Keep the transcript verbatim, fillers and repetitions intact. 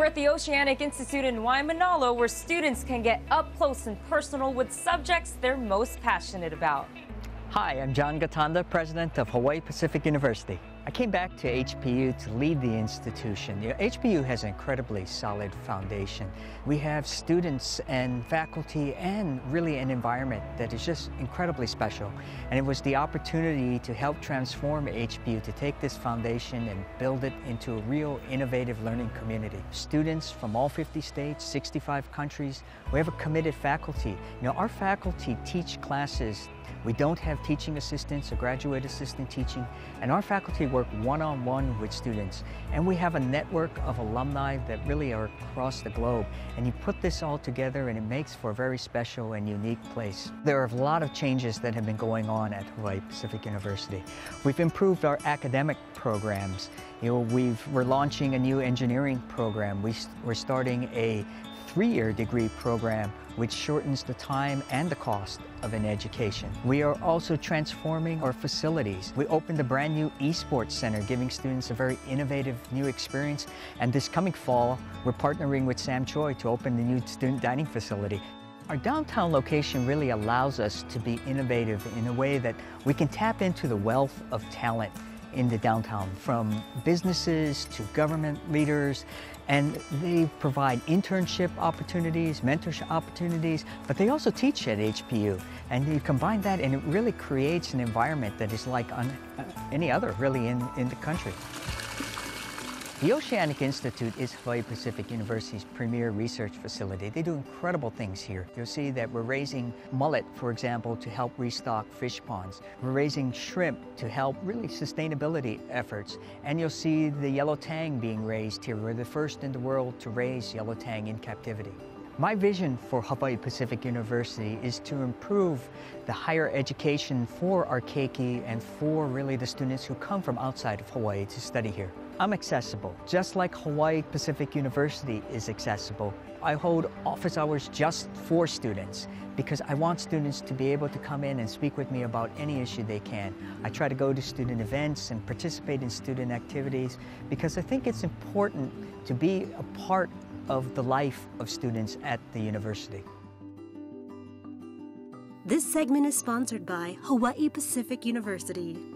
We're at the Oceanic Institute in Waimanalo, where students can get up close and personal with subjects they're most passionate about. Hi, I'm John Gotanda, president of Hawai'i Pacific University. I came back to H P U to lead the institution. You know, H P U has an incredibly solid foundation. We have students and faculty and really an environment that is just incredibly special. And it was the opportunity to help transform H P U, to take this foundation and build it into a real innovative learning community. Students from all fifty states, sixty-five countries. We have a committed faculty. You know, our faculty teach classes. We don't have teaching assistants or graduate assistant teaching, and our faculty work one-on-one with students. And we have a network of alumni that really are across the globe. And you put this all together, and it makes for a very special and unique place. There are a lot of changes that have been going on at Hawai'i Pacific University. We've improved our academic programs. You know, we've, we're launching a new engineering program. We, we're starting a three-year degree program, which shortens the time and the cost of an education. We are also transforming our facilities. We opened a brand new eSports center, giving students a very innovative new experience. And this coming fall, we're partnering with Sam Choi to open the new student dining facility. Our downtown location really allows us to be innovative in a way that we can tap into the wealth of talent in the downtown, from businesses to government leaders, and they provide internship opportunities, mentorship opportunities, but they also teach at H P U. And you combine that, and it really creates an environment that is like un any other really in, in the country. The Oceanic Institute is Hawai'i Pacific University's premier research facility. They do incredible things here. You'll see that we're raising mullet, for example, to help restock fish ponds. We're raising shrimp to help really sustainability efforts. And you'll see the yellow tang being raised here. We're the first in the world to raise yellow tang in captivity. My vision for Hawai'i Pacific University is to improve the higher education for our keiki and for really the students who come from outside of Hawaii to study here. I'm accessible, just like Hawai'i Pacific University is accessible. I hold office hours just for students because I want students to be able to come in and speak with me about any issue they can. I try to go to student events and participate in student activities because I think it's important to be a part of the life of students at the university. This segment is sponsored by Hawai'i Pacific University.